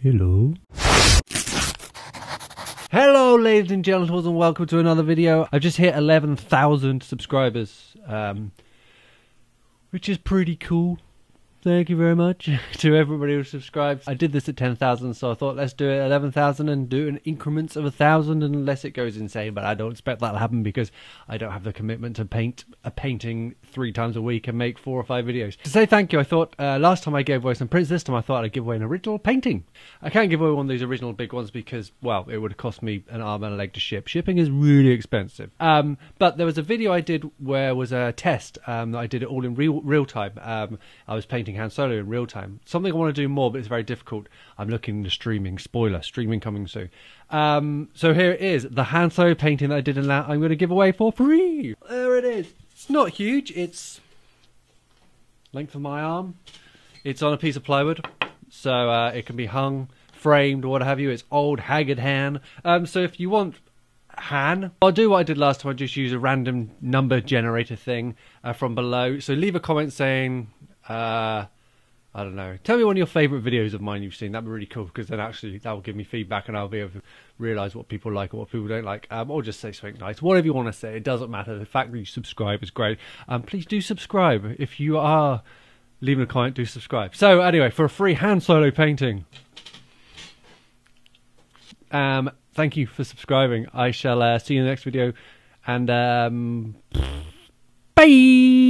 Hello. Hello, ladies and gentlemen, and welcome to another video. I've just hit 11,000 subscribers, which is pretty cool. Thank you very much to everybody who subscribes. I did this at 10,000, so I thought let's do it at 11,000 and do it in increments of 1,000 unless it goes insane, but I don't expect that'll happen because I don't have the commitment to paint a painting 3 times a week and make 4 or 5 videos. To say thank you, I thought last time I gave away some prints, this time I thought I'd give away an original painting. I can't give away one of these original big ones because, well, it would have cost me an arm and a leg to ship. Shipping is really expensive. But there was a video I did where was a test that I did it all in real time. I was painting Han Solo in real time. Something I want to do more, but it's very difficult. I'm looking into streaming. Spoiler, streaming coming soon. So here it is, the Han Solo painting that I did, and that I'm going to give away for free. There it is. It's not huge. It's length of my arm. It's on a piece of plywood, so it can be hung, framed, or what have you. It's old, haggard Han. So if you want Han, I'll do what I did last time. I just use a random number generator thing from below. So leave a comment saying, I don't know, tell me one of your favourite videos of mine you've seen. That'd be really cool, because then actually that will give me feedback and I'll be able to realise what people like and what people don't like. Or just say something nice, whatever you want to say. It doesn't matter. The fact that you subscribe is great. Please do subscribe. If you are leaving a comment, do subscribe. So anyway, for a free Han Solo painting, thank you for subscribing. I shall see you in the next video, and bye.